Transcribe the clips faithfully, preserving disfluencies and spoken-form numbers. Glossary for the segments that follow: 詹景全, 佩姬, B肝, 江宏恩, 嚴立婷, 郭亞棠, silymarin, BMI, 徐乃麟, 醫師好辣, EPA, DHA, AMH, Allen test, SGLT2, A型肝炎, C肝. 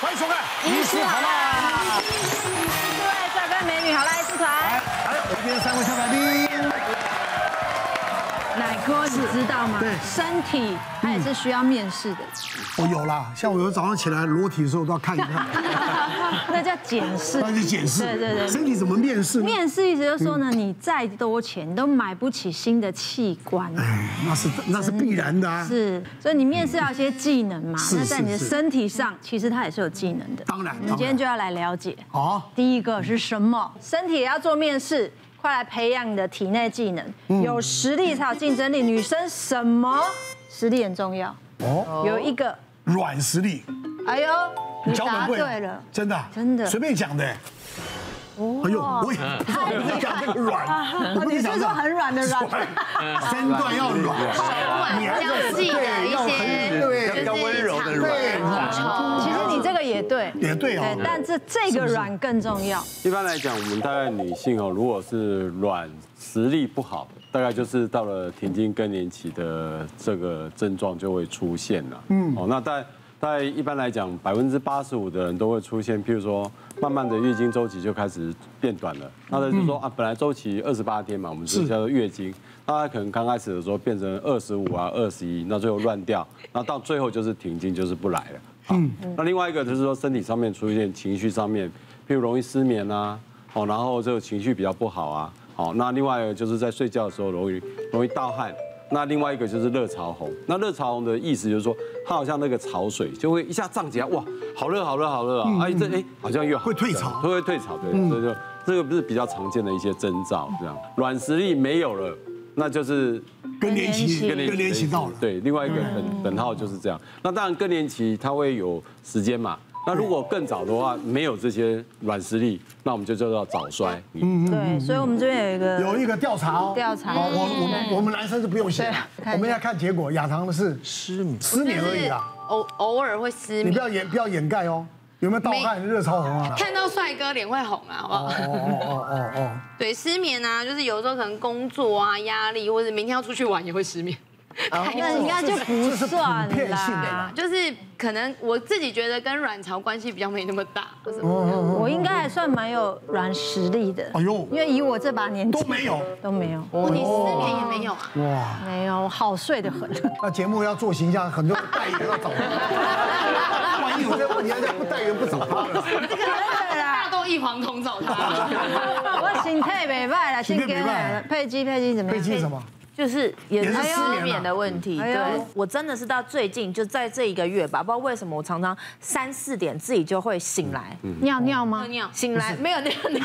欢迎收看《医师好啦》，各位帅哥美女好啦，医师团。哎，我们今天三位小来宾。奶哥，你知道吗？对，身体它也是需要面试的。我有啦，像我有早上起来裸体的时候，我都要看一看。那叫检视。那是检视。对对对。身体怎么面试？面试意思就是说呢，你再多钱你都买不起新的器官。哎，那是那是必然的啊。是，所以你面试要一些技能嘛。那在你的身体上，其实它也是有技能的。当然。我们今天就要来了解。哦。第一个是什么？身体也要做面试，快来培养你的体内技能。有实力才有竞争力。女生什么实力很重要？哦。有一个软实力。哎呦。 你答对了，真的，真的，随便讲的。哎呦，我也我讲这个软，你是说很软的软，身段要软，娇气的一些，对，比较温柔的软。其实你这个也对，也对哦，但是这个软更重要。一般来讲，我们大概女性哦，如果是软实力不好，大概就是到了停经更年期的这个症状就会出现了。嗯，哦，那但。 在一般来讲，百分之八十五的人都会出现，譬如说，慢慢的月经周期就开始变短了。那他就说啊，本来周期二十八天嘛，我们是叫做月经，那他可能刚开始的时候变成二十五啊、二十一，那最后乱掉，那到最后就是停经，就是不来了。嗯，那另外一个就是说，身体上面出现情绪上面，譬如容易失眠啊，哦，然后这个情绪比较不好啊，哦，那另外一个就是在睡觉的时候容易容易盗汗。 那另外一个就是热潮红，那热潮红的意思就是说，它好像那个潮水就会一下涨起来，哇，好热好热好热啊！哎，这哎好像又会退潮，会会退潮，对，所以就这个不是比较常见的一些征兆，这样软实力没有了，那就是更年期，更年期到了，对，另外一个等等号就是这样。那当然更年期它会有时间嘛。 那如果更早的话，没有这些软实力，那我们就叫做早衰。嗯，对，所以我们这边有一个有一个调查哦，调查，我我们我们男生是不用写，我们要看结果。亚堂的是失眠，失眠而已啦，偶偶尔会失眠。你不要掩不要掩盖哦，有没有盗汗、热潮红啊？看到帅哥脸会红啊，好不好？哦哦哦哦，对，失眠啊，就是有时候可能工作啊、压力，或者明天要出去玩也会失眠。 那应该就不算啦，就是可能我自己觉得跟卵巢关系比较没那么大。我应该还算蛮有软实力的，哎呦，因为以我这把年纪都没有都没有，你失眠也没有啊？哇，没有，好睡得很。那节目要做形象，很多代言要找他，万一有些问题，人家不代言不找他了。这个大豆异黄酮找他，我心态没败了，先给佩姬，佩姬怎么样？佩姬什么？ 就是也是失眠的问题，对，我真的是到最近就在这一个月吧，不知道为什么我常常三四点自己就会醒来，尿尿吗？尿醒来没有尿尿，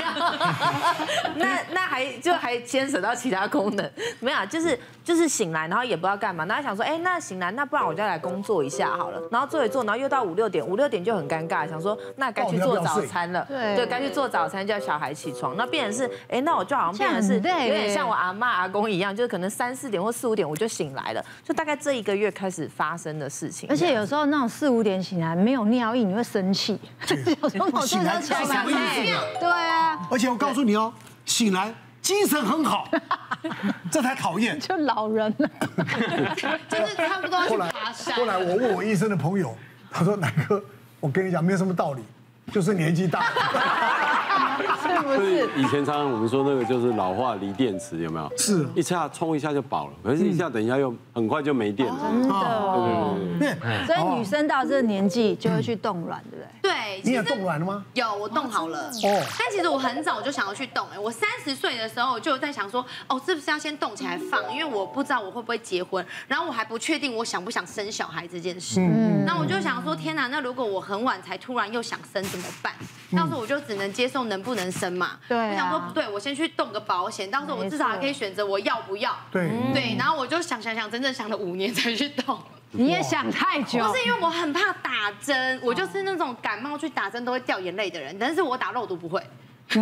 那那还就还牵扯到其他功能，没有，就是就是醒来，然后也不知道干嘛，然后想说，哎，那醒来，那不然我就来工作一下好了，然后做一做，然后又到五六点，五六点就很尴尬，想说那该去做早餐了，对，该去做早餐叫小孩起床，那变成是，哎，那我就好像变成是有点像我阿嬤阿公一样，就是可能。 三四点或四五点我就醒来了，就大概这一个月开始发生的事情。而且有时候那种四五点醒来没有尿意，你会生气。有时候我醒来想尿，对啊。而且我告诉你哦，醒来精神很好，这才讨厌。就老人了，就是差不多去爬山。后来我问我医生的朋友，他说：“乃哥，我跟你讲，没有什么道理，就是年纪大。” 是不是？以前常常我们说那个就是老化锂电池，有没有？是，一下充一下就饱了，可是一下等一下又很快就没电了。真的，所以女生到这个年纪就会去冻卵，对不对？对，你有冻卵了吗？有，我冻好了。哦，但其实我很早就想要去冻，哎，我三十岁的时候就在想说，哦，是不是要先冻起来放？因为我不知道我会不会结婚，然后我还不确定我想不想生小孩这件事。嗯，那我就想说，天哪，那如果我很晚才突然又想生怎么办？到时候我就只能接受能不能。 生嘛，对，我想说不对，我先去动个保险，到时候我至少还可以选择我要不要。对对，然后我就想想想，整整想了五年才去动。你也想太久，不是因为我很怕打针，我就是那种感冒去打针都会掉眼泪的人，但是我打肉毒不会。不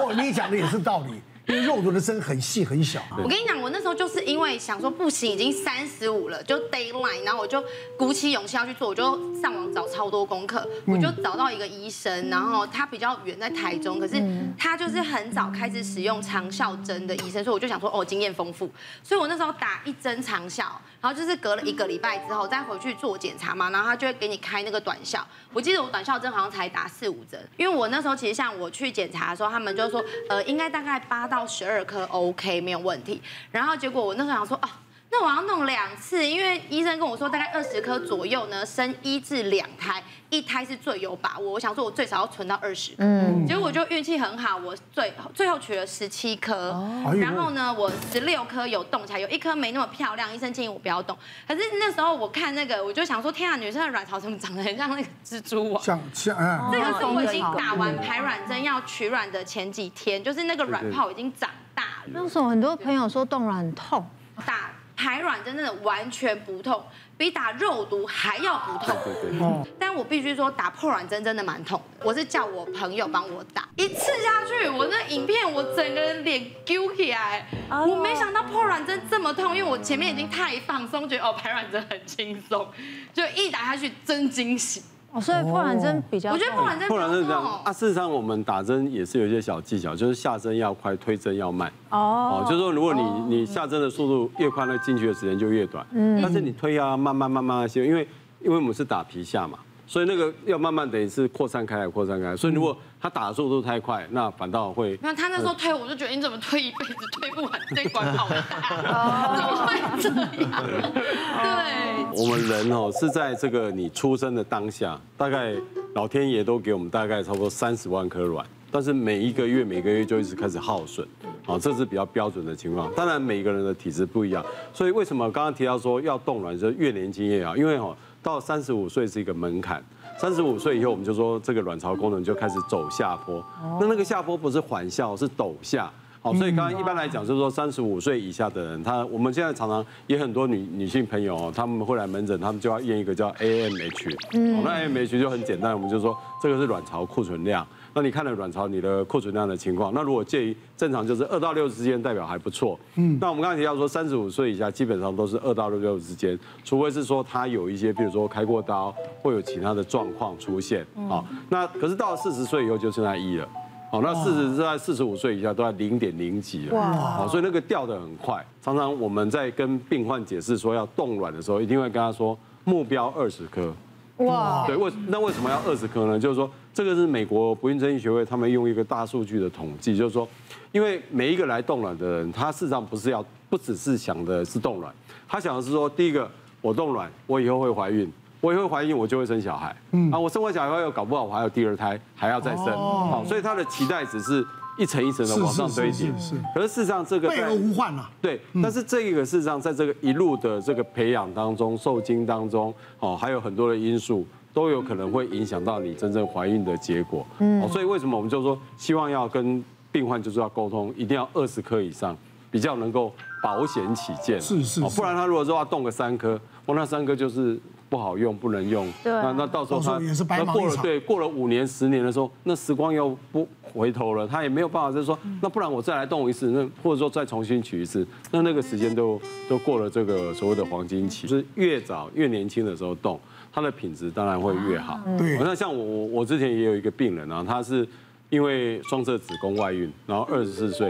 过你讲的也是道理。 因为肉毒的针很细很小。我跟你讲，我那时候就是因为想说不行，已经三十五了，就 deadline， 然后我就鼓起勇气要去做，我就上网找超多功课，我就找到一个医生，然后他比较远在台中，可是他就是很早开始使用长效针的医生，所以我就想说哦，经验丰富，所以我那时候打一针长效，然后就是隔了一个礼拜之后再回去做检查嘛，然后他就会给你开那个短效。我记得我短效针好像才打四五针，因为我那时候其实像我去检查的时候，他们就说呃应该大概八到十二颗 OK 没有问题。然后结果我那时候想说啊。 那我要弄两次，因为医生跟我说大概二十颗左右呢，生一至两胎，一胎是最有把握。我想说，我最少要存到二十颗，嗯，结果我就运气很好，我最最后取了十七颗，哦、然后呢，我十六颗有动起来，有一颗没那么漂亮，医生建议我不要动。可是那时候我看那个，我就想说，天啊，女生的卵巢怎么长得很像那个蜘蛛网？像像，啊、这个是我已经打完排卵针要取卵的前几天，就是那个卵泡已经长大了。那时候很多朋友说冻卵很痛，大。 排卵真的完全不痛，比打肉毒还要不痛。对对对。但我必须说，打破卵针真的蛮痛的。我是叫我朋友帮我打，一次下去，我那影片我整个人脸揪起来。我没想到破卵针这么痛，因为我前面已经太放松，觉得哦排卵针很轻松，就一打下去真惊喜。 哦，所以破卵针比较，我觉得破卵针破卵针这样啊。事实上，我们打针也是有一些小技巧，就是下针要快，推针要慢。哦，就是说，如果你你下针的速度越快，那进去的时间就越短。嗯，但是你推啊，慢慢慢慢些，因为因为我们是打皮下嘛，所以那个要慢慢等于是扩散开来，扩散开来。所以如果他打的速度太快，那反倒会。那他那时候推，我就觉得你怎么推一辈子推不完，这管好大，怎么会这样？对。 我们人哦是在这个你出生的当下，大概老天爷都给我们大概差不多三十万颗卵，但是每一个月每个月就一直开始耗损，好，这是比较标准的情况。当然每个人的体质不一样，所以为什么刚刚提到说要冻卵，就越年轻越好，因为哦到三十五岁是一个门槛，三十五岁以后我们就说这个卵巢功能就开始走下坡，那那个下坡不是缓下，是陡下。 好，所以刚刚一般来讲就是说，三十五岁以下的人，他我们现在常常也很多女女性朋友哦，他们会来门诊，他们就要验一个叫 A M H。嗯，那 A M H 就很简单，我们就说这个是卵巢库存量。那你看了卵巢你的库存量的情况，那如果介于正常就是二到六之间，代表还不错。嗯，那我们刚才提到说，三十五岁以下基本上都是二到六之间，除非是说他有一些，比如说开过刀或有其他的状况出现。好，那可是到了四十岁以后就剩下一了。 哦，那四十在四十五岁以下都在零点零几了，哇！所以那个掉得很快。常常我们在跟病患解释说要冻卵的时候，一定会跟他说目标二十颗，哇！对，为那为什么要二十颗呢？就是说这个是美国不孕症医学会他们用一个大数据的统计，就是说，因为每一个来冻卵的人，他事实上不是要不只是想的是冻卵，他想的是说，第一个我冻卵，我以后会怀孕。 我也会怀孕，我就会生小孩。嗯啊，我生完小孩又搞不好我还有第二胎，还要再生。好，所以他的期待只是一层一层的往上堆叠。是，可是事实上这个备而无患啊。对，但是这个事实上在这个一路的这个培养当中、受精当中，哦，还有很多的因素都有可能会影响到你真正怀孕的结果。嗯，所以为什么我们就说希望要跟病患就是要沟通，一定要二十颗以上，比较能够保险起见。是是，不然他如果说要动个三颗，我那三颗就是。 不好用，不能用。对、啊，那那到时候他那过了对，过了五年、十年的时候，那时光又不回头了，他也没有办法就是说，那不然我再来动一次，那或者说再重新取一次，那那个时间都都过了这个所谓的黄金期，就是越早越年轻的时候动，它的品质当然会越好。对，那像我我我之前也有一个病人啊，他是因为双侧子宫外孕，然后二十四岁，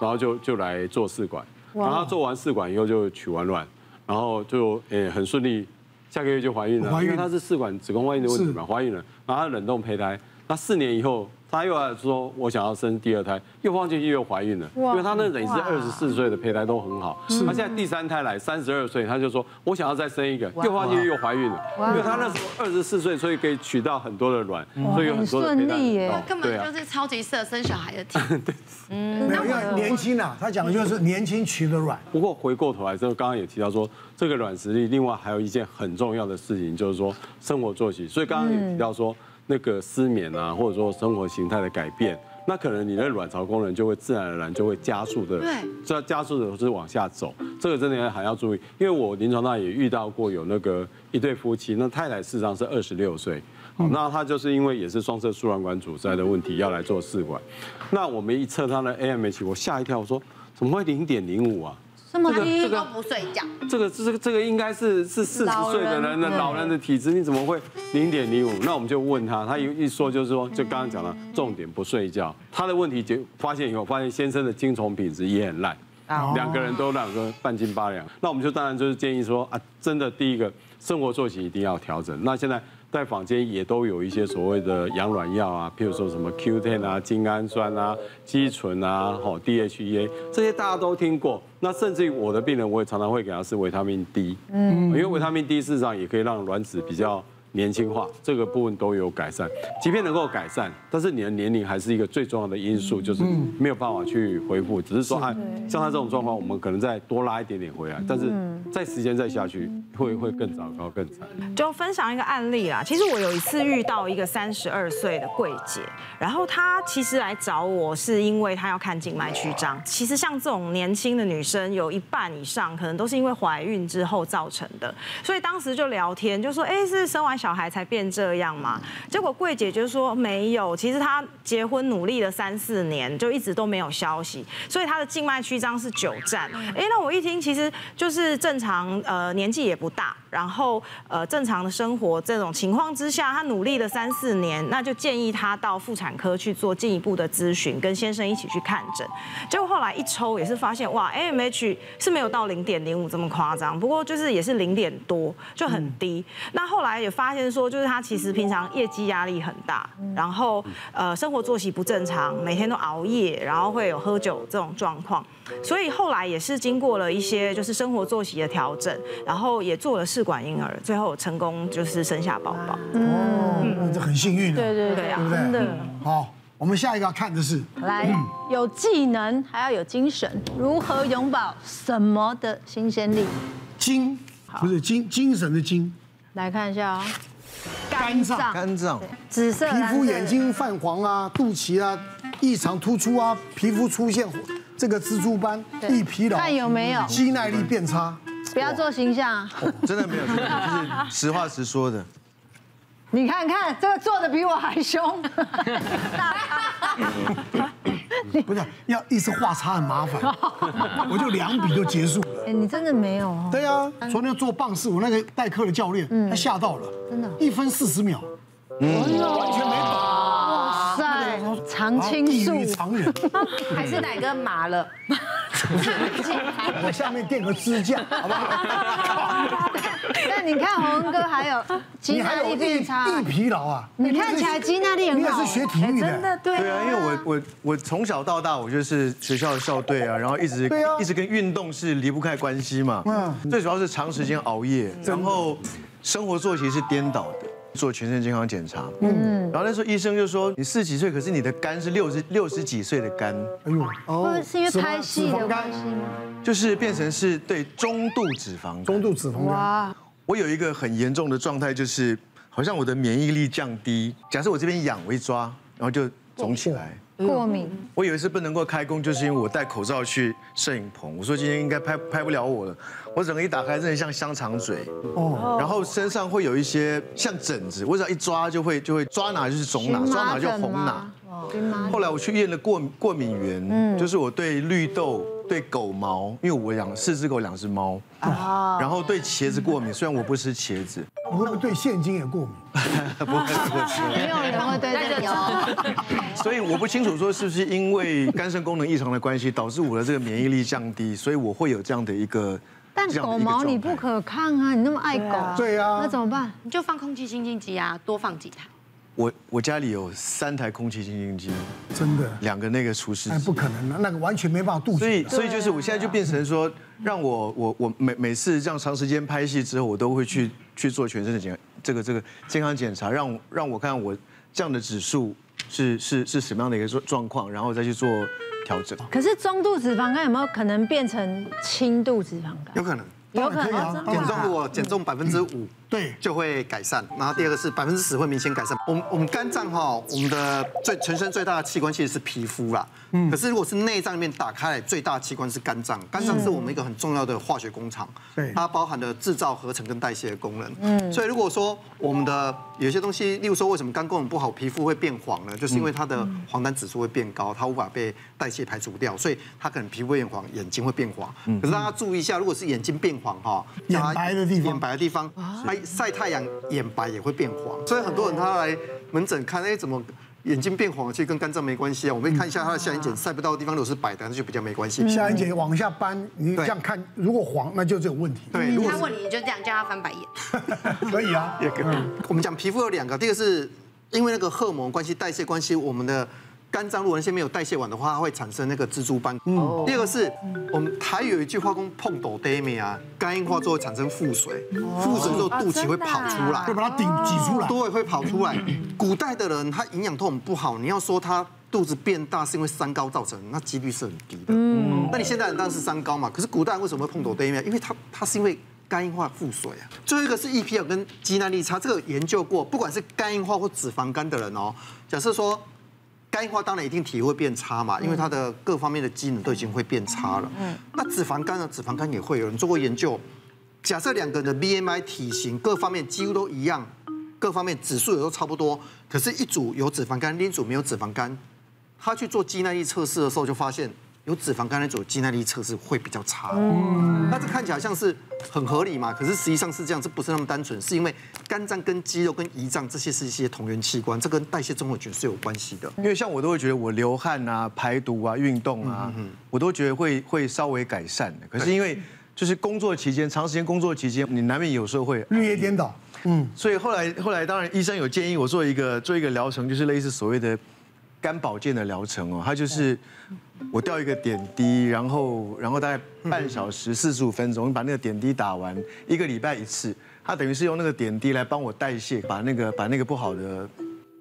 然后就就来做试管，然后他做完试管以后就取完卵，然后就诶很顺利。 下个月就怀孕了，因为她是试管子宫外孕的问题嘛，怀孕了，然后她冷冻胚胎，那四年以后她又来说我想要生第二胎，又放进去又怀孕了，因为她那等于是二十四岁的胚胎都很好，她现在第三胎来三十二岁，她就说我想要再生一个，又放进去又怀孕了，因为她那时候二十四岁，所以可以取到很多的卵，所以有很多的胚胎，对，根本就是超级适合生小孩的体，对，嗯，没有年轻啊，她讲的就是年轻取的卵。不过回过头来之后，刚刚也提到说。 这个卵实力，另外还有一件很重要的事情，就是说生活作息。所以刚刚也提到说，那个失眠啊，或者说生活形态的改变，那可能你的卵巢功能就会自然而然就会加速的，对，加速的是往下走。这个真的还要注意，因为我临床上也遇到过有那个一对夫妻，那太太事实上是二十六岁，那她就是因为也是双侧输卵管阻塞的问题要来做试管。那我们一测她的 A M H， 我吓一跳，我说怎么会零点零五啊？ 这么低都不睡觉，这个这个这个应该是是四十岁的人的老人的体质，你怎么会零点零五？那我们就问他，他一一说就是说，就刚刚讲了，重点不睡觉。他的问题就发现以后，发现先生的精虫品质也很烂。啊，两个人都两个半斤八两。那我们就当然就是建议说啊，真的第一个生活作息一定要调整。那现在在坊间也都有一些所谓的养卵药啊，譬如说什么 Q 十 啊、精氨酸啊、肌醇啊、哦 D H A 这些大家都听过。那甚至于我的病人，我也常常会给他是维他命 D， 嗯，因为维他命 D 事实上也可以让卵子比较年轻化，这个部分都有改善。即便能够改善，但是你的年龄还是一个最重要的因素，就是没有办法去恢复。只是说，啊，像他这种状况，我们可能再多拉一点点回来，但是再时间再下去，会会更糟糕、更惨。就分享一个案例啦，其实我有一次遇到一个三十二岁的柜姐，然后她其实来找我是因为她要看静脉曲张。其实像这种年轻的女生，有一半以上可能都是因为怀孕之后造成的，所以当时就聊天，就说，哎，是生完小孩才变这样嘛？结果柜姐就说没有，其实她结婚努力了三四年，就一直都没有消息，所以她的静脉曲张是久站。哎，那我一听，其实就是正常，呃，年纪也不大，然后呃，正常的生活这种情况之下，她努力了三四年，那就建议她到妇产科去做进一步的咨询，跟先生一起去看诊。结果后来一抽也是发现，哇 ，A M H 是没有到零点零五这么夸张，不过就是也是零点多，就很低。那后来也发。发现说，就是他其实平常业绩压力很大，然后呃生活作息不正常，每天都熬夜，然后会有喝酒这种状况，所以后来也是经过了一些就是生活作息的调整，然后也做了试管婴儿，最后成功就是生下宝宝。哦，这很幸运的，对对对啊，真的。好，我们下一个要看的是，来有技能还要有精神，如何永葆什么的新鲜力？精不是精精神的精。来看一下啊，肝脏，肝脏，紫色，皮肤眼睛泛黄啊，肚脐啊异常突出啊，皮肤出现这个蜘蛛斑，易疲劳，看有没有，肌耐力变差，不要做形象，真的没有，就是实话实说的。你看看这个做的比我还凶，不是要一直画叉很麻烦，我就两笔就结束了。哎，你真的没有哦？对啊，昨天做棒式，我那个代课的教练他吓到了，真的，一分四十秒，完全没把。哇塞，常青树，常人，还是哪个麻了？我下面垫个支架，好不好？但你看洪恩哥还有肌耐力变差，易疲劳啊！你看起来肌耐力很好，你也是学体育的，真的对。对啊，因为我我我从小到大我就是学校的校队啊，然后一直一直跟运动是离不开关系嘛。嗯，最主要是长时间熬夜，然后生活作息是颠倒的。做全身健康检查，嗯，然后那时候医生就说你四十几岁，可是你的肝是六十六十几岁的肝，哎呦，哦，是因为拍戏的关系吗？就是变成是对中度脂肪，中度脂肪肝。哇，我有一个很严重的状态，就是好像我的免疫力降低。假设我这边痒，我一抓，然后就肿起来。过敏。我有一次不能够开工，就是因为我戴口罩去摄影棚。我说今天应该拍拍不了我了，我整个一打开，真的像香肠嘴。哦。然后身上会有一些像疹子，我只要一抓就会就会抓哪就是肿哪，抓哪就红哪。后来我去验了过过敏源，就是我对绿豆、对狗毛，因为我养四只狗，两只猫。啊。然后对茄子过敏，虽然我不吃茄子。你会不会对现金也过敏？不会，不会。没有人会对这个。所以我不清楚说是不是因为肝肾功能异常的关系，导致我的这个免疫力降低，所以我会有这样的一个。但狗毛你不可抗啊！你那么爱狗，对啊，那怎么办？你就放空气清净机啊，多放几台。我我家里有三台空气清净机，真的，两个那个除湿机，不可能的，那个完全没办法杜绝。所以所以就是我现在就变成说，让我我我每每次这样长时间拍戏之后，我都会去去做全身的检这个这个健康检查，让让我看我这样的指数是是是什么样的一个状状况，然后再去做调整。可是中度脂肪肝有没有可能变成轻度脂肪肝？有可能。有可能减重，如果减重百分之五，对，就会改善。然后第二个是百分之十会明显改善。我们我们肝脏哈，我们的最全身最大的器官其实是皮肤啦。嗯。可是如果是内脏里面打开来，最大的器官是肝脏。肝脏是我们一个很重要的化学工厂，对，它包含了制造、合成跟代谢的功能。嗯。所以如果说我们的有些东西，例如说为什么肝功能不好，皮肤会变黄呢？就是因为它的黄疸指数会变高，它无法被代谢排除掉，所以它可能皮肤变黄，眼睛会变黄。可是大家注意一下，如果是眼睛变黄哈，眼白的地方，眼白的地方，它晒太阳眼白也会变黄，所以很多人他来门诊看，哎，怎么眼睛变黄了，其实跟肝脏没关系啊。我们看一下它的下眼睑塞不到的地方，如果是白的，那就比较没关系。下眼睑往下扳，你这样看，如果黄，那就是有问题。对，如果他问你，你就这样叫他翻白眼。可以啊，也可以。我们讲皮肤有两个，第一个是因为那个荷尔蒙关系、代谢关系，我们的肝脏如果那些没有代谢完的话，它会产生那个蜘蛛斑。嗯。第二个是我们台有一句话讲碰斗呆面啊，肝硬化之后产生腹水，腹水之后肚脐会跑出来，会把它顶挤出来，对，会跑出来。 古代的人他营养都很不好，你要说他肚子变大是因为三高造成，那几率是很低的。嗯，那你现代人当然是三高嘛，可是古代人为什么会碰头对面？因为他他是因为肝硬化、腹水啊。最后一个是 E P A 跟肌耐力差，这个有研究过，不管是肝硬化或脂肪肝的人哦，假设说肝硬化，当然一定体力会变差嘛，因为他的各方面的机能都已经会变差了。嗯，那脂肪肝呢？脂肪肝也会有人做过研究，假设两个人的 B M I 体型各方面几乎都一样。 各方面指数也都差不多，可是，一组有脂肪肝，另一组没有脂肪肝。他去做肌耐力测试的时候，就发现有脂肪肝那组肌耐力测试会比较差。嗯，那这看起来像是很合理嘛？可是实际上是这样，这不是那么单纯，是因为肝脏跟肌肉跟胰脏这些是一些同源器官，这跟代谢综合群是有关系的。因为像我都会觉得我流汗啊、排毒啊、运动啊，嗯嗯我都觉得会会稍微改善的。可是因为 就是工作期间，长时间工作期间，你难免有时候会日夜颠倒，嗯，所以后来后来当然医生有建议我做一个做一个疗程，就是类似所谓的肝保健的疗程哦，它就是我吊一个点滴，然后然后大概半小时四十五分钟，把那个点滴打完，一个礼拜一次，它等于是用那个点滴来帮我代谢，把那个把那个不好的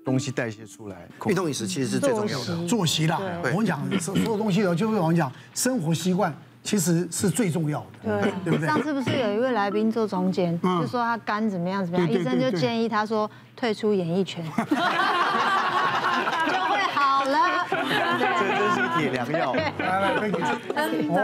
东西代谢出来，运动饮食其实是最重要的。作息啦，我们讲所有东西的，就是我们讲生活习惯，其实是最重要的，对对不对？上次不是有一位来宾做中间，就说他肝怎么样怎么样，医生就建议他说退出演艺圈，就会好了。这真是一体良药，真的。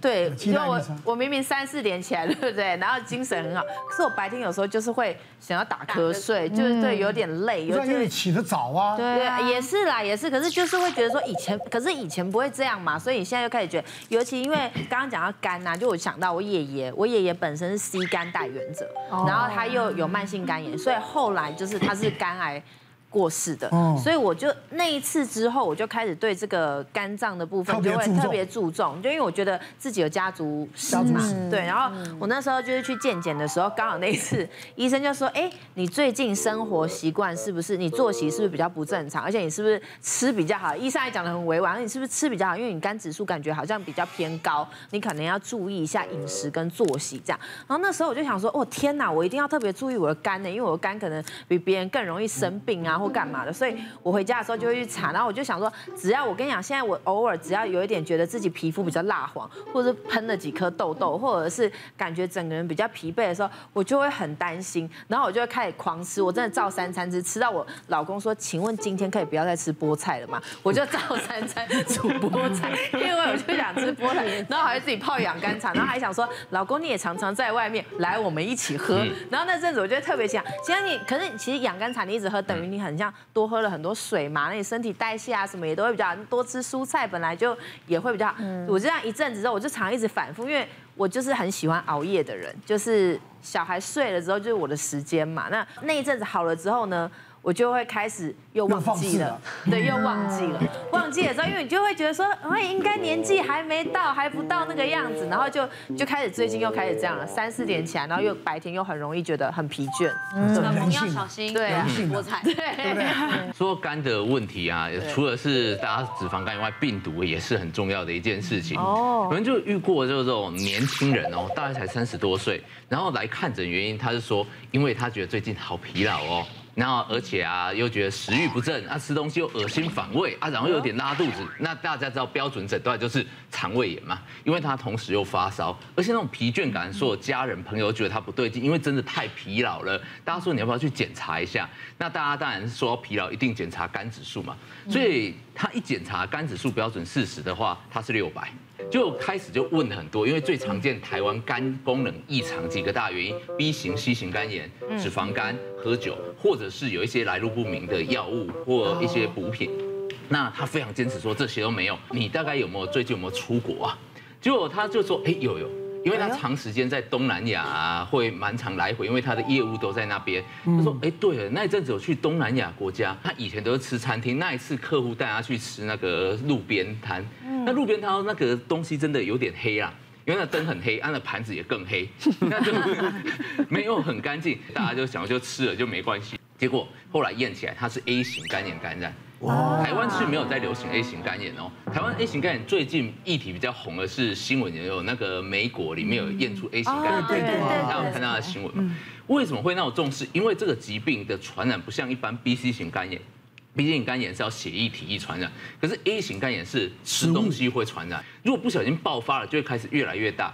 对，因为我我明明三四点起来，对不对？然后精神很好，可是我白天有时候就是会 想要打瞌睡，就是对，有点累，有点起得早啊。对，也是啦，也是。可是就是会觉得说以前，可是以前不会这样嘛，所以现在又开始觉得，尤其因为刚刚讲到肝呐，就我想到我爷爷，我爷爷本身是 C 肝带原者，然后他又有慢性肝炎，所以后来就是他是肝癌 过世的，所以我就那一次之后，我就开始对这个肝脏的部分就会特别注重，就因为我觉得自己有家族史嘛，对。然后我那时候就是去健检的时候，刚好那一次医生就说，哎，你最近生活习惯是不是？你作息是不是比较不正常？而且你是不是吃比较好？医生还讲得很委婉，你是不是吃比较好？因为你肝指数感觉好像比较偏高，你可能要注意一下饮食跟作息这样。然后那时候我就想说，哦天哪，我一定要特别注意我的肝呢，因为我的肝可能比别人更容易生病啊， 或干嘛的，所以我回家的时候就会去查，然后我就想说，只要我跟你讲，现在我偶尔只要有一点觉得自己皮肤比较蜡黄，或者是喷了几颗痘痘，或者是感觉整个人比较疲惫的时候，我就会很担心，然后我就会开始狂吃，我真的照三餐吃，吃到我老公说，请问今天可以不要再吃菠菜了吗？我就照三餐煮菠菜，因为我就想吃菠菜，然后还自己泡养肝茶，然后还想说，老公你也常常在外面，来我们一起喝，然后那阵子我就特别想，其实你可是其实养肝茶你一直喝，等于你很 很像多喝了很多水嘛，那你身体代谢啊什么也都会比较好，多吃蔬菜本来就也会比较好。我这样一阵子之后，我就常一直反复，因为我就是很喜欢熬夜的人，就是小孩睡了之后就是我的时间嘛。那那一阵子好了之后呢， 我就会开始又忘记了，对，又忘记了，忘记了之后，因为你就会觉得说，哎，应该年纪还没到，还不到那个样子，然后就就开始最近又开始这样了，三四点起来，然后又白天又很容易觉得很疲倦，老公要小心，对，菠菜，对。说肝的问题啊，除了是大家脂肪肝以外，病毒也是很重要的一件事情。哦，我们就遇过这种年轻人哦，大概才三十多岁，然后来看诊，原因他是说，因为他觉得最近好疲劳哦。 然后，而且啊，又觉得食欲不振啊，吃东西又恶心反胃啊，然后又有点拉肚子。那大家知道标准诊断就是肠胃炎嘛，因为他同时又发烧，而且那种疲倦感，所有家人朋友觉得他不对劲，因为真的太疲劳了。大家说你要不要去检查一下？那大家当然说疲劳一定检查肝指数嘛，所以他一检查肝指数标准四十的话，他是六百。 就开始就问很多，因为最常见台湾肝功能异常几个大原因 ：B 型、C 型肝炎、脂肪肝、喝酒，或者是有一些来路不明的药物或一些补品。那他非常坚持说这些都没有。你大概有没有最近有没有出国啊？结果他就说：哎，有有。因为他长时间在东南亚啊，会蛮常来回，因为他的业务都在那边。他说，哎，对了，那一阵子有去东南亚国家，他以前都是吃餐厅，那一次客户带他去吃那个路边摊，那路边摊那个东西真的有点黑啊。 因为那灯很黑，按了盘子也更黑，那就没有很干净，大家就想就吃了就没关系。结果后来验起来，它是 A 型肝炎感染。台湾是没有在流行 A 型肝炎哦。台湾 A 型肝炎最近议题比较红的是新闻，也有那个美国里面有验出 A 型肝炎，对对对，大家有看到的新闻嘛？为什么会那么重视？因为这个疾病的传染不像一般 B C 型肝炎。 B C 型肝炎是要血液、体液传染，可是 A 型肝炎是吃东西会传染，如果不小心爆发了，就会开始越来越大，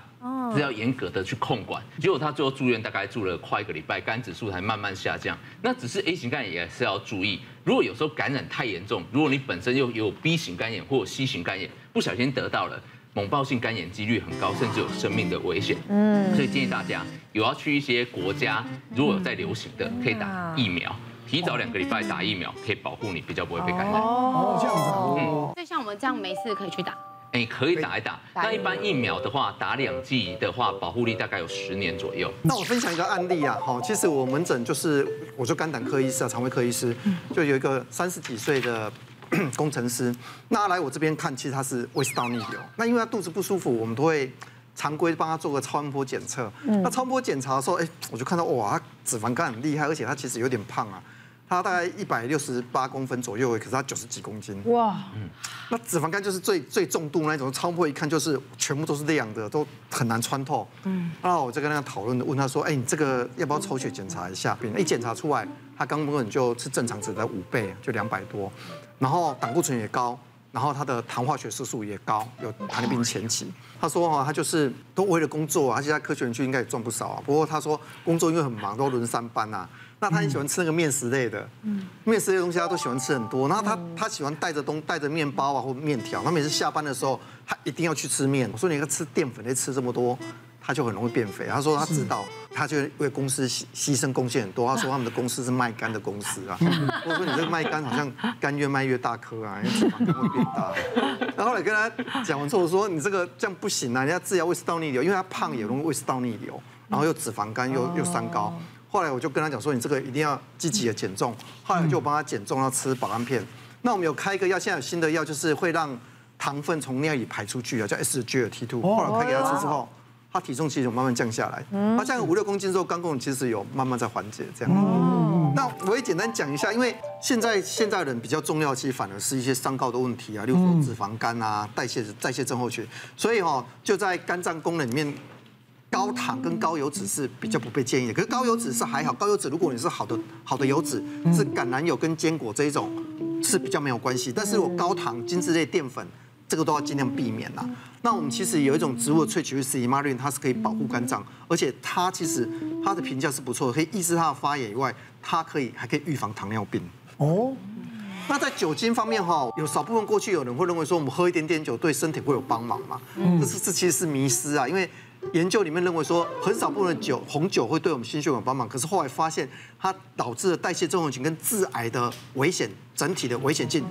是要严格的去控管。结果他最后住院，大概住了快一个礼拜，肝指数才慢慢下降。那只是 A 型肝炎也是要注意，如果有时候感染太严重，如果你本身又有 B 型肝炎或者 C 型肝炎，不小心得到了。 猛爆性肝炎几率很高，甚至有生命的危险。嗯，所以建议大家有要去一些国家，如果有在流行的，可以打疫苗，提早两个礼拜打疫苗，可以保护你比较不会被感染。哦，这样子哦。嗯，所以像我们这样没事可以去打。 哎，可以打一打。那一般疫苗的话，打两剂的话，保护力大概有十年左右。那我分享一个案例啊，好，其实我门诊就是，我就肝胆科医师啊，肠胃科医师，就有一个三十几岁的工程师，那他来我这边看，其实他是胃食道逆流。那因为他肚子不舒服，我们都会常规帮他做个超音波检测。那超音波检查的时候，哎，我就看到哇，他脂肪肝很厉害，而且他其实有点胖啊。 他大概一百六十八公分左右，可是他九十几公斤。哇，嗯，那脂肪肝就是最最重度那种，超音波一看就是全部都是亮的，都很难穿透。嗯，那我就跟他讨论，问他说，哎，你这个要不要抽血检查一下？一检查出来，他肝功能就是正常值的五倍，就两百多，然后胆固醇也高，然后他的糖化血色素也高，有糖尿病前期。他说哈，他就是都为了工作啊，现在科学园区应该也赚不少啊。不过他说工作因为很忙，都轮三班啊。 那他很喜欢吃那个面食类的，面食类的东西他都喜欢吃很多。然后他他喜欢带着东带着面包啊或面条。他每次下班的时候，他一定要去吃面。我说你要吃淀粉类吃这么多，他就很容易变肥。他说他知道，他就为公司牺牺牲贡献很多。他说他们的公司是卖肝的公司啊。我说你这个卖肝好像肝越卖越大颗啊，因为脂肪肝会变大。然后后来跟他讲完之后，我说你这个这样不行啊，人家治疗胃食道逆流，因为他胖也容易胃食道逆流，然后又脂肪肝又又三高。 后来我就跟他讲说，你这个一定要积极的减重。后来我就帮他减重，要吃保肝片。那我们有开一个药，现在有新的药，就是会让糖分从尿液排出去啊，叫 S G L T 二。后来我开给他吃之后，他体重其实有慢慢降下来。他降了五六公斤之后，肝功能其实有慢慢在缓解这样。那我也简单讲一下，因为现在现在人比较重要，其实反而是一些三高的问题啊，例如说脂肪肝啊、代谢代谢症候群。所以哈，就在肝脏功能里面。 高糖跟高油脂是比较不被建议的，可是高油脂是还好，高油脂如果你是好的好的油脂，是橄榄油跟坚果这一种是比较没有关系，但是我高糖、精致类淀粉这个都要尽量避免啦。那我们其实有一种植物萃取物 silymarin， 它是可以保护肝脏，而且它其实它的评价是不错，可以抑制它的发炎以外，它可以还可以预防糖尿病哦。 那在酒精方面哈，有少部分过去有人会认为说我们喝一点点酒对身体会有帮忙嘛，这是这其实是迷思啊，因为研究里面认为说很少部分的酒红酒会对我们心血管有帮忙，可是后来发现它导致了代谢症候群跟致癌的危险，整体的危险性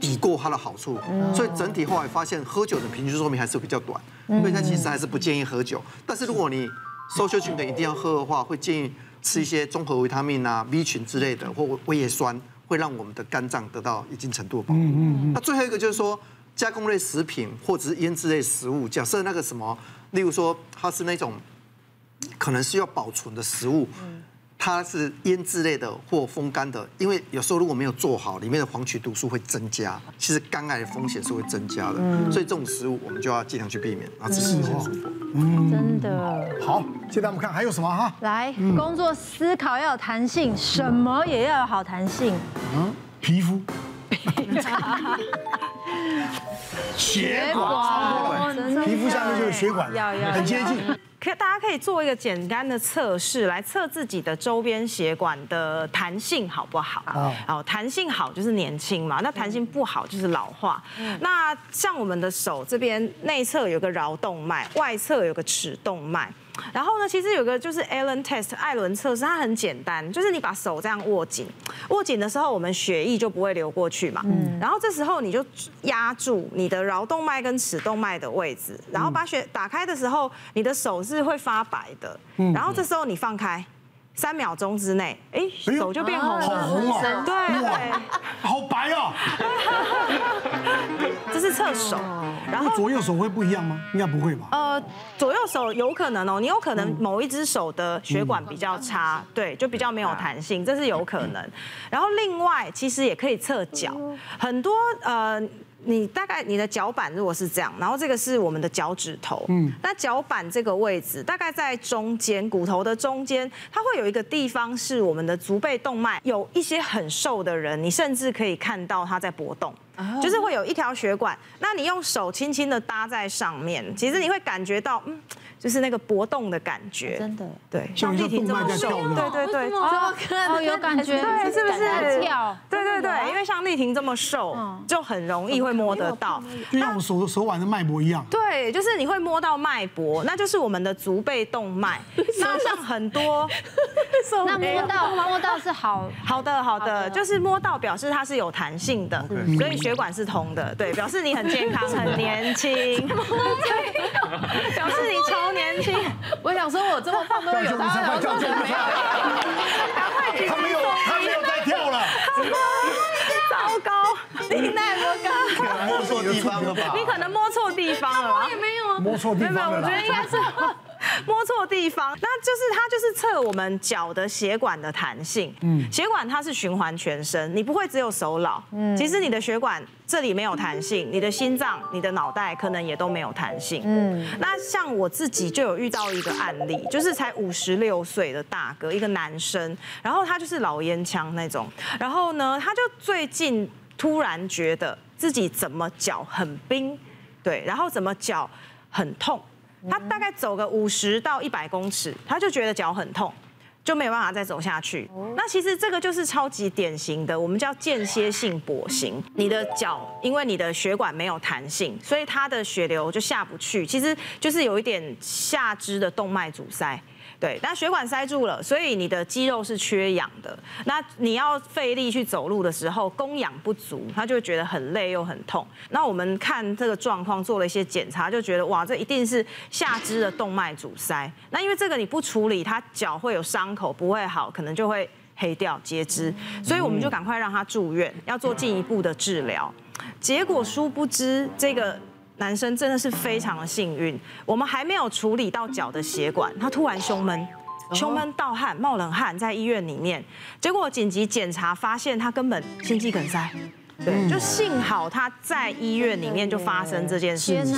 抵过它的好处，所以整体后来发现喝酒的平均寿命还是比较短，所以它其实还是不建议喝酒。但是如果你 social 群的一定要喝的话，会建议吃一些综合维他命啊、V 群之类的或胃叶酸。 会让我们的肝脏得到一定程度的保护。那最后一个就是说，加工类食品或者是腌制类食物，假设那个什么，例如说它是那种可能是要保存的食物，它是腌制类的或风干的，因为有时候如果没有做好，里面的黄曲毒素会增加，其实肝癌的风险是会增加的。所以这种食物我们就要尽量去避免，然后吃新鲜蔬果。嗯，真的。好，接着我们看还有什么哈？来，工作思考要有弹性，什么也要有好弹性。 嗯，皮肤、血管，皮肤下面就是血管，很接近。可大家可以做一个简单的测试，来测自己的周边血管的弹性好不好？哦，弹性好就是年轻嘛，那弹性不好就是老化。那像我们的手这边内侧有个桡动脉，外侧有个尺动脉。然后呢，其实有个就是 Allen test 艾伦测试，它很简单，就是你把手这样握紧，握紧的时候我们血液就不会流过去嘛。嗯。然后这时候你就压住你的桡动脉跟尺动脉的位置，然后把血打开的时候，你的手是会发白的。嗯。然后这时候你放开。 三秒钟之内，哎，手就变红了，好红啊！对，好白啊！这是侧手，然后左右手会不一样吗？应该不会吧？呃，左右手有可能哦，你有可能某一只手的血管比较差，对，就比较没有弹性，这是有可能。然后另外，其实也可以侧脚，很多呃。 你大概你的脚板如果是这样，然后这个是我们的脚趾头，嗯，那脚板这个位置大概在中间骨头的中间，它会有一个地方是我们的足背动脉。有一些很瘦的人，你甚至可以看到它在搏动，就是会有一条血管。那你用手轻轻的搭在上面，其实你会感觉到，嗯，就是那个搏动的感觉，真的，对，像立体这么瘦，对对对，哦，有感觉，对，是不是？跳，对对对，因为像丽婷这么瘦，就很容易会。 摸得到，就像我们手手腕的脉搏一样。对，就是你会摸到脉搏，那就是我们的足背动脉。那像很多，那摸到摸到是好好的好的，就是摸到表示它是有弹性的，所以血管是通的，对，表示你很健康，很年轻。表示你超年轻。我想说，我这么胖都有，他好像没有。他没有，他没有在跳了。 糟糕，你太多高，摸错地方了吧？你可能摸错地方了吧？也没有啊，摸错地方了。我觉得应该是摸错地方。那就是它就是测我们脚的血管的弹性。嗯，血管它是循环全身，你不会只有手脑。嗯，其实你的血管这里没有弹性，你的心脏、你的脑袋可能也都没有弹性。嗯，那像我自己就有遇到一个案例，就是才五十六岁的大哥，一个男生，然后他就是老烟枪那种，然后呢，他就最近。 突然觉得自己怎么脚很冰，对，然后怎么脚很痛。他大概走个五十到一百公尺，他就觉得脚很痛，就没有办法再走下去。那其实这个就是超级典型的，我们叫间歇性跛行。你的脚因为你的血管没有弹性，所以它的血流就下不去，其实就是有一点下肢的动脉阻塞。 对，但血管塞住了，所以你的肌肉是缺氧的。那你要费力去走路的时候，供氧不足，他就会觉得很累又很痛。那我们看这个状况做了一些检查，就觉得哇，这一定是下肢的动脉阻塞。那因为这个你不处理，他脚会有伤口，不会好，可能就会黑掉截肢。所以我们就赶快让他住院，要做进一步的治疗。结果殊不知这个。 男生真的是非常的幸运，我们还没有处理到脚的血管，他突然胸闷，胸闷盗汗冒冷汗，在医院里面，结果紧急检查发现他根本心肌梗塞，对，就幸好他在医院里面就发生这件事情，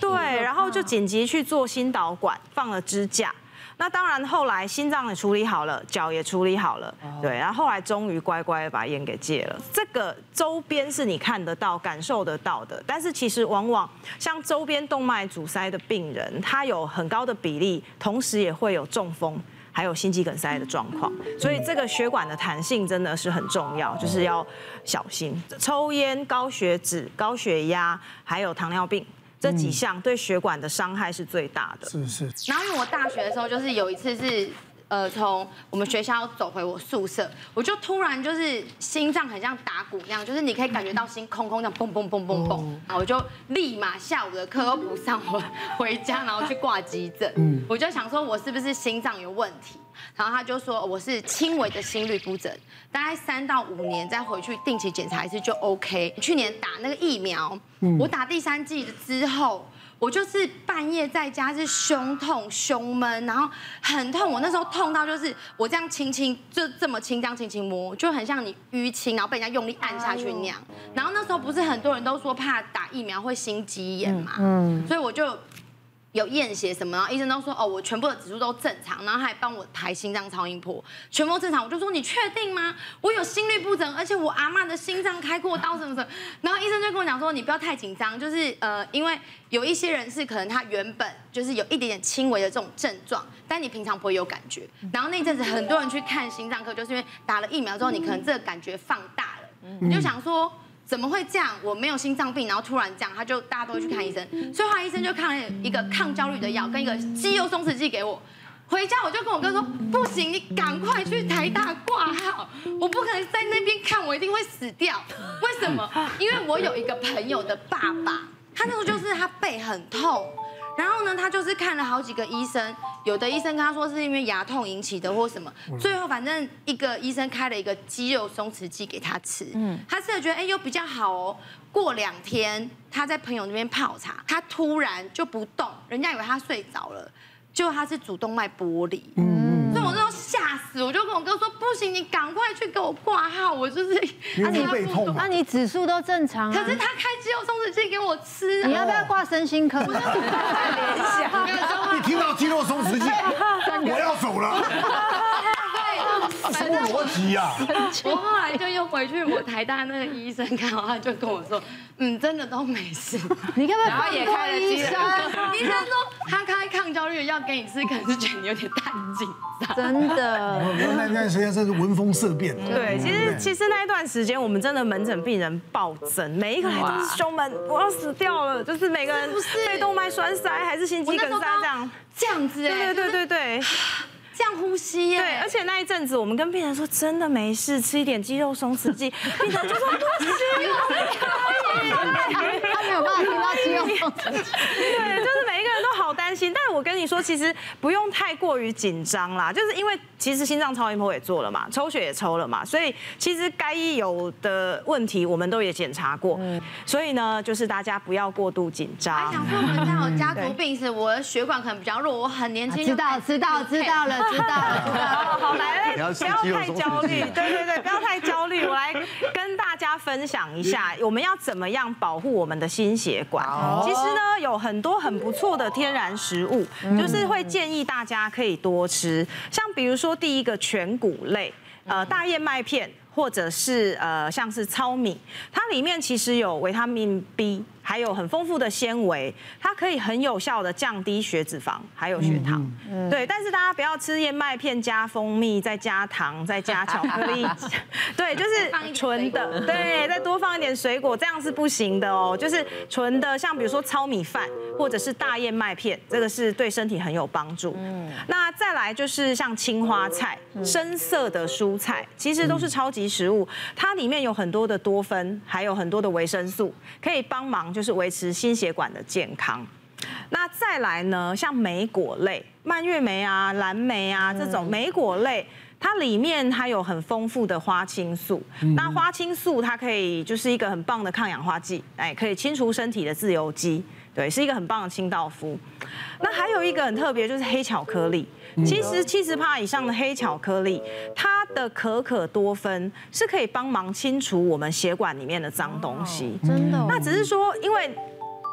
对，然后就紧急去做心导管，放了支架。 那当然，后来心脏也处理好了，脚也处理好了，对，然后后来终于乖乖把烟给戒了。这个周边是你看得到、感受得到的，但是其实往往像周边动脉阻塞的病人，他有很高的比例，同时也会有中风，还有心肌梗塞的状况。所以这个血管的弹性真的是很重要，就是要小心。抽烟、高血脂、高血压，还有糖尿病。 这几项对血管的伤害是最大的，是是。然后因为我大学的时候，就是有一次是，呃，从我们学校走回我宿舍，我就突然就是心脏很像打鼓一样，就是你可以感觉到心空空这样蹦蹦蹦蹦蹦，然后我就立马下午的课都不上，我回家然后去挂急诊，嗯，我就想说我是不是心脏有问题。 然后他就说我是轻微的心律不整，大概三到五年再回去定期检查一次就 OK。去年打那个疫苗，我打第三剂之后，我就是半夜在家是胸痛、胸闷，然后很痛。我那时候痛到就是我这样轻轻就这么轻这样轻轻摸，就很像你淤青，然后被人家用力按下去那样。然后那时候不是很多人都说怕打疫苗会心肌炎嘛，所以我就。 有验血什么，然后医生都说哦，我全部的指数都正常，然后还帮我排心脏超音波，全部正常。我就说你确定吗？我有心律不整，而且我阿嬷的心脏开过刀什么什么。然后医生就跟我讲说，你不要太紧张，就是呃，因为有一些人是可能他原本就是有一点点轻微的这种症状，但你平常不会有感觉。然后那阵子很多人去看心脏科，就是因为打了疫苗之后，你可能这个感觉放大了，你就想说。 这怎么会这样？我没有心脏病，然后突然这样，他就大家都会去看医生，所以后来医生就开了一个抗焦虑的药跟一个肌肉松弛剂给我。回家我就跟我哥说，不行，你赶快去台大挂号，我不可能在那边看，我一定会死掉。为什么？因为我有一个朋友的爸爸，他那时候就是他背很痛。 然后呢，他就是看了好几个医生，有的医生跟他说是因为牙痛引起的或什么，最后反正一个医生开了一个肌肉松弛剂给他吃，嗯，他吃了觉得哎又比较好哦。过两天他在朋友那边泡茶，他突然就不动，人家以为他睡着了，结果他是主动脉剥离，嗯，所以我那时候吓死，我就跟我哥说不行，你赶快去给我挂号，我就是因为背痛啊，你指数都正常，可是他开肌肉松弛剂给我吃，你要不要挂身心科？ 你听到肌肉松弛剂，我要走了。对，什么逻辑呀？我后来就又回去，我台大那个医生看到他就跟我说，嗯，真的都没事。你看不看？也开了医生，医生说他开抗焦虑的药给你吃，可能是觉得你有点太紧张。真的，那段时间真是闻风色变。对，其实其实那一段时间，我们真的门诊病人暴增，每一个来都是胸闷，我要死掉了，就是每个人被动脉栓塞还是心肌梗塞这样。 这样子哎，对对对对，这样呼吸耶。对，而且那一阵子我们跟病人说，真的没事，吃一点肌肉松弛剂，病人就说不行，他没有办法听到肌肉松弛剂。对，就是每一个人都好担心。但是我跟你说，其实不用太过于紧张啦，就是因为其实心脏超音波也做了嘛，抽血也抽了嘛，所以其实该有的问题我们都也检查过。所以呢，就是大家不要过度紧张。还想说我们家有家族病史，我的血管可能比较弱，我很年轻。知道，知道，知道了，知道了，知道了。好，来，不要太焦虑，对对对，不要太焦虑。我来跟大家分享一下，我们要怎么样保护我们的心血管。其实呢，有很多很不错的天然食物，就是会建议大家可以多吃，像比如说。 说第一个全谷类，呃，大燕麦片或者是呃，像是糙米，它里面其实有维他命 B， 还有很丰富的纤维，它可以很有效的降低血脂肪还有血糖。嗯嗯、对，但是大家不要吃燕麦片加蜂蜜再加糖再加巧克力，对，就是纯的，对，再多放一点水果，这样是不行的哦。就是纯的，像比如说糙米饭或者是大燕麦片，这个是对身体很有帮助。嗯、那再来就是像青花菜、深色的蔬菜，其实都是超级食物，它里面有很多的多酚，还有很多的维生素，可以帮忙就是维持心血管的健康。那再来呢，像莓果类，蔓越莓啊、蓝莓啊这种莓果类。 它里面它有很丰富的花青素，那花青素它可以就是一个很棒的抗氧化剂，哎，可以清除身体的自由基，对，是一个很棒的清道夫。那还有一个很特别就是黑巧克力，其实百分之七十以上的黑巧克力，它的可可多酚是可以帮忙清除我们血管里面的脏东西，真的。那只是说因为。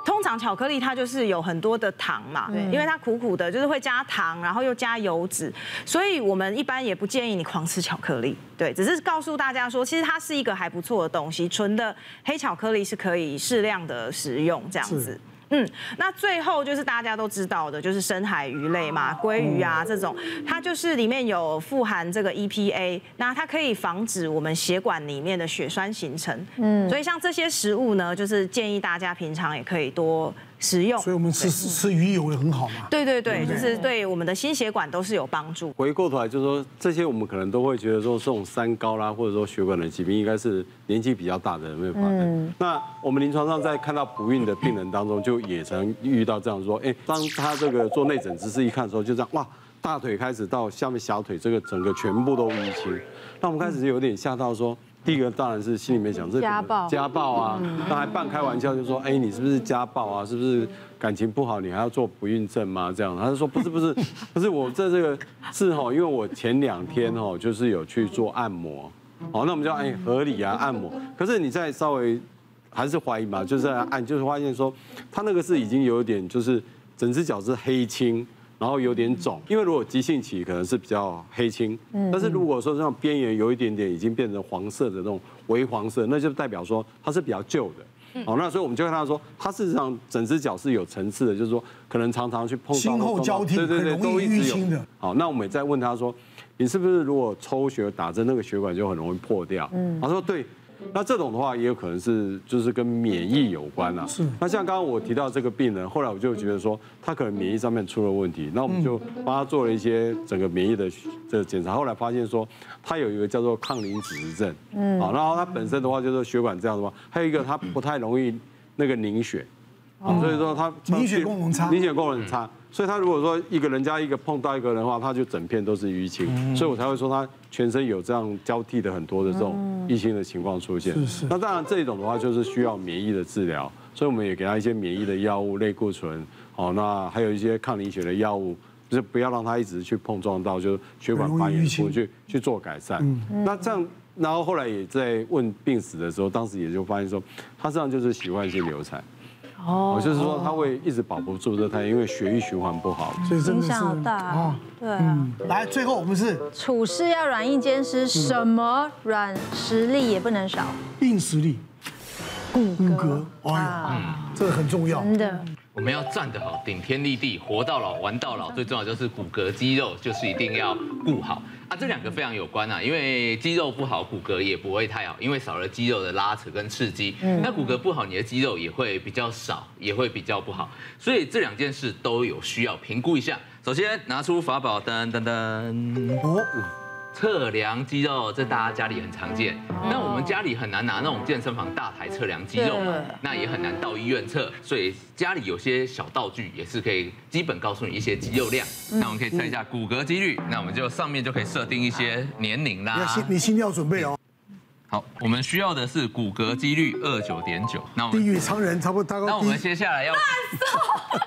通常巧克力它就是有很多的糖嘛，因为它苦苦的，就是会加糖，然后又加油脂，所以我们一般也不建议你狂吃巧克力。对，只是告诉大家说，其实它是一个还不错的东西，纯的黑巧克力是可以适量的食用这样子。嗯，那最后就是大家都知道的，就是深海鱼类嘛，鲑鱼啊这种，它就是里面有富含这个 E P A， 那它可以防止我们血管里面的血栓形成。嗯，所以像这些食物呢，就是建议大家平常也可以多食用。所以我们吃吃鱼油也很好嘛。对对对，就是对我们的心血管都是有帮助。回过头来就是说，这些我们可能都会觉得说，这种三高啦，或者说血管的疾病，应该是年纪比较大的人会发生。嗯、那我们临床上在看到不孕的病人当中，就 也曾遇到这样说，哎，当他这个做内诊姿势一看的时候，就这样哇，大腿开始到下面小腿，这个整个全部都淤青。那我们开始有点吓到，说第一个当然是心里面想这家暴，家暴啊，那还半开玩笑就说，哎，你是不是家暴啊？是不是感情不好，你还要做不孕症吗？这样，他就说不是不是不是，我在这个是吼，因为我前两天吼就是有去做按摩，好，那我们就哎合理啊按摩，可是你再稍微。 还是怀疑嘛，就是按，就是发现说，他那个是已经有点，就是整只脚是黑青，然后有点肿。因为如果急性期可能是比较黑青，但是如果说像边缘有一点点已经变成黄色的那种微黄色，那就代表说它是比较旧的。 哦，那所以我们就看到说，它事实上整只脚是有层次的，就是说可能常常去碰到心后交替，对对对，都一直有。好，那我们也在问他说，你是不是如果抽血打针，那个血管就很容易破掉？嗯，他说对，那这种的话，也有可能是就是跟免疫有关啊。是。那像刚刚我提到这个病人，后来我就觉得说他可能免疫上面出了问题，那我们就帮他做了一些整个免疫的这检查，后来发现说他有一个叫做抗磷脂质症，嗯，好，然后他本身的话就是血管这样的话，还有一个他不太容易那个凝血，啊，所以说他凝血功能差，凝血功能差。 所以他如果说一个人加一个碰到一个人的话，他就整片都是淤青，所以我才会说他全身有这样交替的很多的这种淤青的情况出现。那当然这种的话就是需要免疫的治疗，所以我们也给他一些免疫的药物，类固醇，哦，那还有一些抗凝血的药物，就是不要让他一直去碰撞到就是血管发炎处去去做改善。那这样，然后后来也在问病史的时候，当时也就发现说他实际上就是习惯性流产。 哦，就是说他会一直保不住这胎，因为血液循环不好，所以影响好大啊。对啊，来，最后我们是处事要软硬兼施，什么软实力也不能少，硬实力，骨骼，哎呀，这个很重要，真的。我们要站得好，顶天立地，活到老，玩到老，最重要就是骨骼肌肉，就是一定要顾好。 啊，这两个非常有关啊，因为肌肉不好，骨骼也不会太好，因为少了肌肉的拉扯跟刺激，那骨骼不好，你的肌肉也会比较少，也会比较不好，所以这两件事都有需要评估一下。首先拿出法宝，噔噔噔，哦，测量肌肉，这大家家里很常见。那我们家里很难拿那种健身房大台测量肌肉嘛，那也很难到医院测，所以家里有些小道具也是可以。 基本告诉你一些肌肉量，那我们可以测一下骨骼几率，那我们就上面就可以设定一些年龄啦。你心跳准备哦。好，我们需要的是骨骼肌率二九点九，那我们低于常人，差不多。那我们接下来要，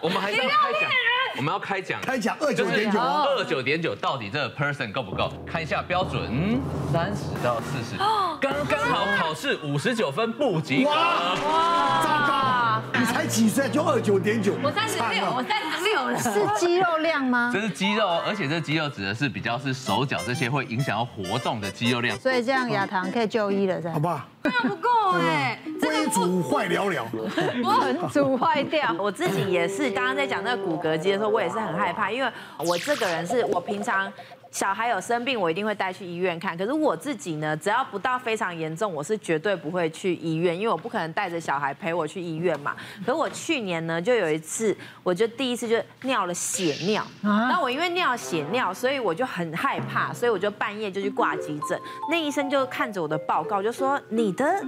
我们还是要开讲，我们要开讲，开讲二九点九，二九点九到底这个 person 够不够？看一下标准，三十到四十，刚刚好考试五十九分不及格。哇，糟糕，你才几岁就二九点九？我三十六，我三十六。 是肌肉量吗？这是肌肉，而且这肌肉指的是比较是手脚这些会影响到活动的肌肉量。所以这样亚堂可以就医了，是吧？好吧。那不够哎，这个骨坏了了，我骨坏掉。我自己也是，刚刚在讲那个骨骼肌的时候，我也是很害怕，因为我这个人是我平常。 小孩有生病，我一定会带去医院看。可是我自己呢，只要不到非常严重，我是绝对不会去医院，因为我不可能带着小孩陪我去医院嘛。可是我去年呢，就有一次，我就第一次就尿了血尿。那我因为尿血尿，所以我就很害怕，所以我就半夜就去挂急诊。那医生就看着我的报告，就说你的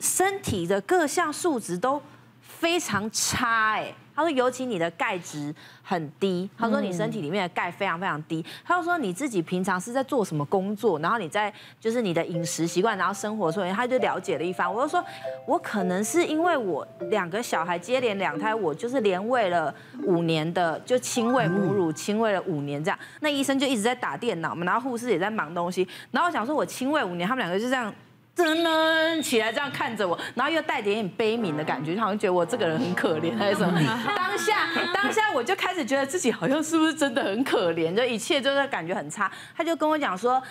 身体的各项数值都非常差，哎。 他说，尤其你的钙值很低。他说，你身体里面的钙非常非常低。他又说，你自己平常是在做什么工作？然后你在就是你的饮食习惯，然后生活所以他就了解了一番。我就说，我可能是因为我两个小孩接连两胎，我就是连喂了五年的，就亲喂母乳，亲喂了五年这样。那医生就一直在打电脑嘛，然后护士也在忙东西。然后我想说，我亲喂五年，他们两个就这样。 真的起来这样看着我，然后又带点点悲悯的感觉，好像觉得我这个人很可怜还是什么。当下当下我就开始觉得自己好像是不是真的很可怜，就一切就是感觉很差。他就跟我讲说，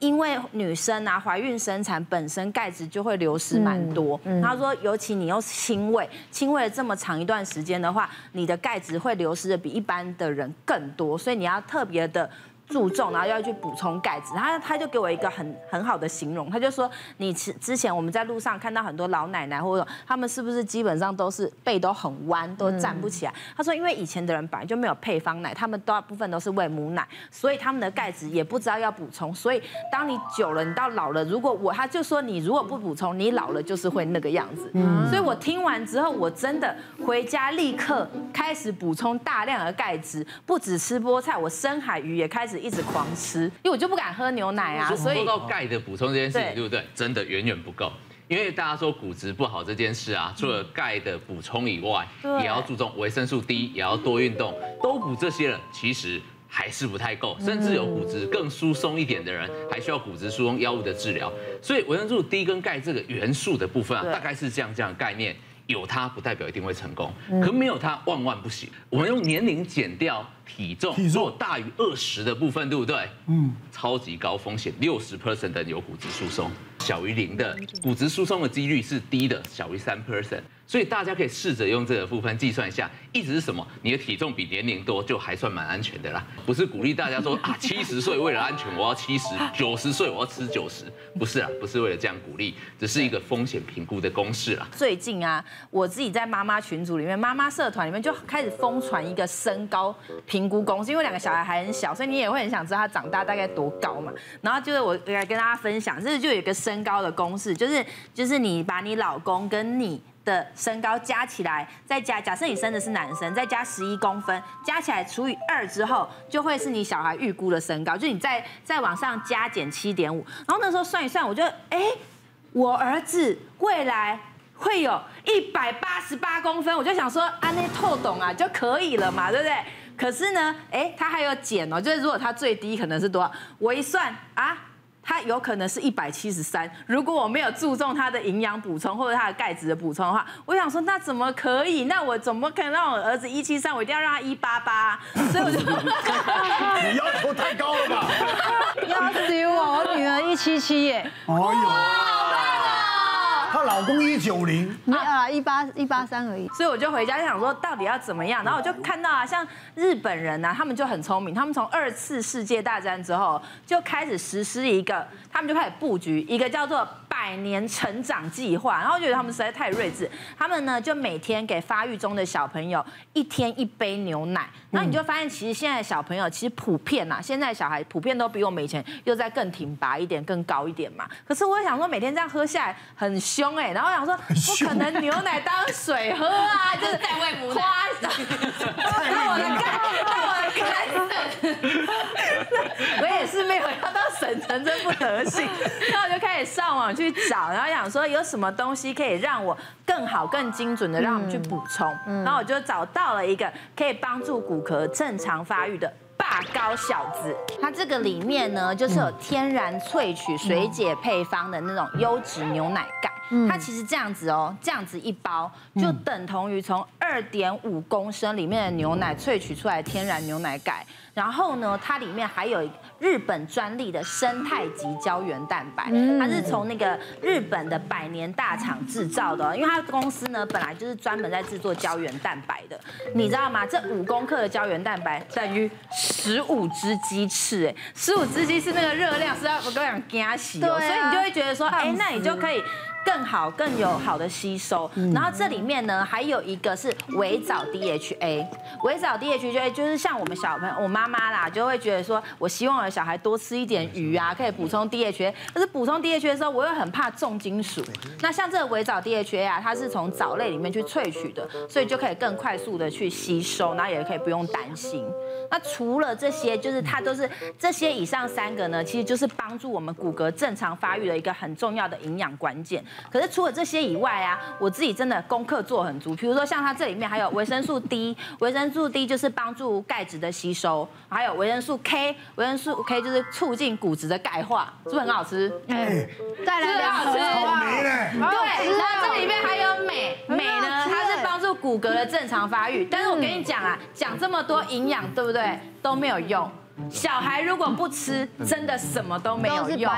因为女生啊怀孕生产本身钙质就会流失蛮多，他说尤其你又亲喂，亲喂了这么长一段时间的话，你的钙质会流失的比一般的人更多，所以你要特别的。 注重，然后要去补充钙质，他他就给我一个很很好的形容，他就说，你之前我们在路上看到很多老奶奶或者他们是不是基本上都是背都很弯，都站不起来。他说，因为以前的人本来就没有配方奶，他们大部分都是喂母奶，所以他们的钙质也不知道要补充。所以当你久了，你到老了，如果我他就说你如果不补充，你老了就是会那个样子。所以我听完之后，我真的回家立刻开始补充大量的钙质，不只吃菠菜，我深海鱼也开始。 一直狂吃，因为我就不敢喝牛奶啊，所以说到钙的补充这件事情，对不对？真的远远不够，因为大家说骨质不好这件事啊，除了钙的补充以外，也要注重维生素 D， 也要多运动，都补这些了，其实还是不太够，甚至有骨质更疏松一点的人，还需要骨质疏松药物的治疗。所以维生素 D 跟钙这个元素的部分啊，大概是这样这样的概念，有它不代表一定会成功，可没有它万万不行。我们用年龄减掉。 体重如果大于二十的部分，对不对？嗯，超级高风险，六十 percent 的有骨质疏松。小于零的，骨质疏松的几率是低的，小于百分之三。所以大家可以试着用这个复方计算一下，一直是什么？你的体重比年龄多，就还算蛮安全的啦。不是鼓励大家说啊，七十岁为了安全我要七十，九十岁我要吃九十，不是啊，不是为了这样鼓励，只是一个风险评估的公式啦。最近啊，我自己在妈妈群组里面、妈妈社团里面就开始疯传一个身高评估公式，因为两个小孩还很小，所以你也会很想知道他长大大概多高嘛。然后就是我来跟大家分享，这就有一个身高的公式，就是就是你把你老公跟你的身高加起来，再加假设你生的是男生，再加十一公分，加起来除以二之后，就会是你小孩预估的身高，就你再再往上加减七点五。然后那时候算一算，我就哎，我儿子未来会有一百八十八公分，我就想说按那透懂啊就可以了嘛，对不对？可是呢，哎，他还有减哦，就是如果他最低可能是多少，我一算啊。他有可能是一百七十三，如果我没有注重他的营养补充或者他的钙质的补充的话，我想说那怎么可以？那我怎么可能让我儿子一百七十三？我一定要让他一百八十八。所以我就你要求太高了吧？要死我！我女儿一百七十七耶。哦哟，她老公一百九十，没啊一百八十三而已。所以我就回家就想说到底要怎么样？然后我就看到啊，像日本人啊，他们就很聪明，他们从二次世界大战之后就开始实施一个。他们就开始布局一个叫做百年成长计划，然后觉得他们实在太睿智。他们呢就每天给发育中的小朋友一天一杯牛奶，然后你就发现其实现在的小朋友其实普遍啊，现在的小孩普遍都比我们以前又再更挺拔一点、更高一点嘛。可是我想说每天这样喝下来很凶哎，然后我想说不可能牛奶当水喝啊，就是在喂母奶。那我的干，那我的干，我也是没有要到省城这不得行，那我就开始上网去找，然后想说有什么东西可以让我更好、更精准的让我们去补充，然后我就找到了一个可以帮助骨骼正常发育的。霸高小子，它这个里面呢，就是有天然萃取水解配方的那种优质牛奶钙。它其实这样子哦，这样子一包就等同于从二点五公升里面的牛奶萃取出来的天然牛奶钙。然后呢，它里面还有日本专利的生态级胶原蛋白，它是从那个日本的百年大厂制造的，因为它公司呢本来就是专门在制作胶原蛋白的，你知道吗？这五公克的胶原蛋白等于十五只鸡翅，哎，十五只鸡翅那个热量是要我跟你讲惊喜哦，所以你就会觉得说，哎，那你就可以更好、更有好的吸收。然后这里面呢，还有一个是微藻 D H A， 微藻 D H A 就是像我们小朋友，我妈妈啦就会觉得说，我希望我的小孩多吃一点鱼啊，可以补充 D H A。但是补充 D H A 的时候，我又很怕重金属。那像这个微藻 D H A 啊，它是从藻类里面去萃取的，所以就可以更快速的去吸收，然后也可以不用担心。那除了这些，就是它都是这些以上三个呢，其实就是帮助我们骨骼正常发育的一个很重要的营养关键。可是除了这些以外啊，我自己真的功课做很足。比如说像它这里面还有维生素 D， 维生素 D 就是帮助钙质的吸收，还有维生素 K， 维生素 K 就是促进骨质的钙化，是不是很好吃？哎，再来两颗，对，然后这里面还有镁，镁呢它是帮助骨骼的正常发育。但是我跟你讲啊，讲这么多营养，对不对？对，都没有用。小孩如果不吃，真的什么都没有用。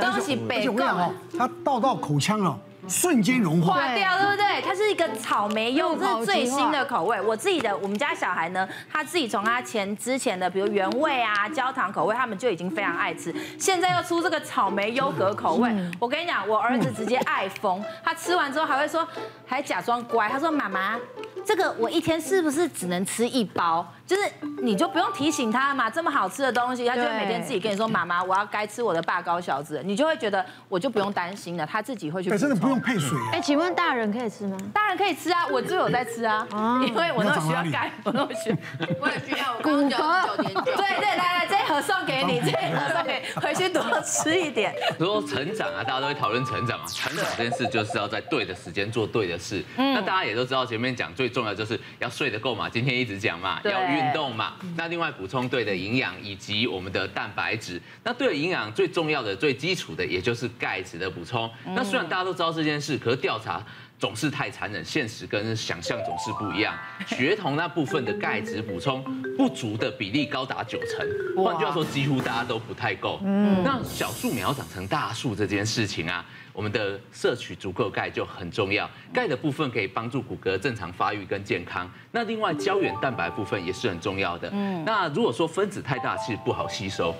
东西白供哦，它倒到口腔哦，瞬间融化掉，对不对？它是一个草莓柚，这是最新的口味。我自己的，我们家小孩呢，他自己从他前之前的，比如原味啊、焦糖口味，他们就已经非常爱吃。现在又出这个草莓优格口味，我跟你讲，我儿子直接爱疯。他吃完之后还会说，还假装乖，他说：“妈妈，这个我一天是不是只能吃一包？”就是你就不用提醒他嘛，这么好吃的东西，他就会每天自己跟你说：“妈妈，我要该吃我的霸高小子。”你就会觉得我就不用担心了，他自己会去。真的不用。配水哎、欸，请问大人可以吃吗？大人可以吃啊，我就有在吃啊，因为我那需要钙，我那需要，我也需要。骨骼对对，来来，这盒送给你，这盒送给你，回去多吃一点。说成长啊，大家都会讨论成长嘛，成长这件事就是要在对的时间做对的事。那大家也都知道，前面讲最重要就是要睡得够嘛，今天一直讲嘛，要运动嘛。那另外补充对的营养以及我们的蛋白质。那对的营养最重要的、最基础的，也就是钙质的补充。那虽然大家都知道这件事。可是调查总是太残忍，现实跟想象总是不一样。血酮那部分的钙质补充不足的比例高达九成，换句话说，几乎大家都不太够。嗯，那小树苗长成大树这件事情啊，我们的摄取足够钙就很重要。钙的部分可以帮助骨骼正常发育跟健康。那另外胶原蛋白部分也是很重要的。嗯，那如果说分子太大，其实不好吸收。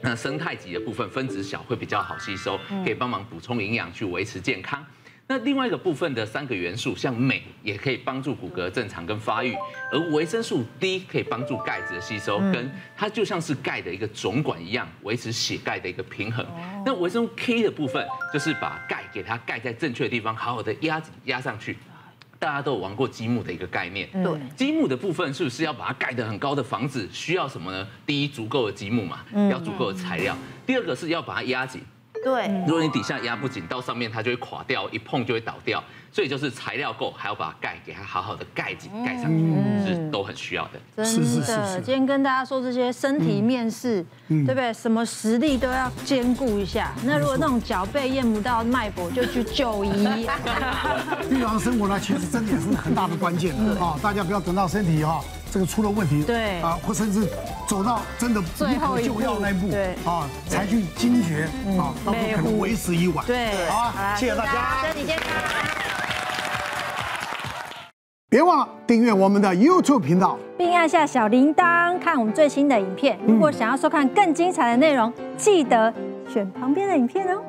那生态级的部分分子小会比较好吸收，可以帮忙补充营养去维持健康。那另外一个部分的三个元素，像镁也可以帮助骨骼正常跟发育，而维生素 D 可以帮助钙质的吸收，跟它就像是钙的一个总管一样，维持血钙的一个平衡。那维生素 K 的部分，就是把钙给它盖在正确的地方，好好的压压上去。 大家都有玩过积木的一个概念，对，积木的部分是不是要把它盖得很高的房子？需要什么呢？第一，足够的积木嘛，要足够的材料；第二个是要把它压紧，对，如果你底下压不紧，到上面它就会垮掉，一碰就会倒掉。所以就是材料够，还要把它盖给它好好的盖紧，盖上去是都很需要的。真的，今天跟大家说这些身体面试，对不对？什么实力都要兼顾一下。那如果那种脚背验不到脉搏，就去就医。 日常生活呢，其实真的也是很大的关键啊！大家不要等到身体哈、啊、这个出了问题，对啊，或甚至走到真的无可救药那一步，对啊，才去惊觉啊，到时候可能为时已晚。对，好啊，谢谢大家，身体健康。别忘了订阅我们的 YouTube 频道，并按下小铃铛看我们最新的影片。如果想要收看更精彩的内容，记得选旁边的影片哦。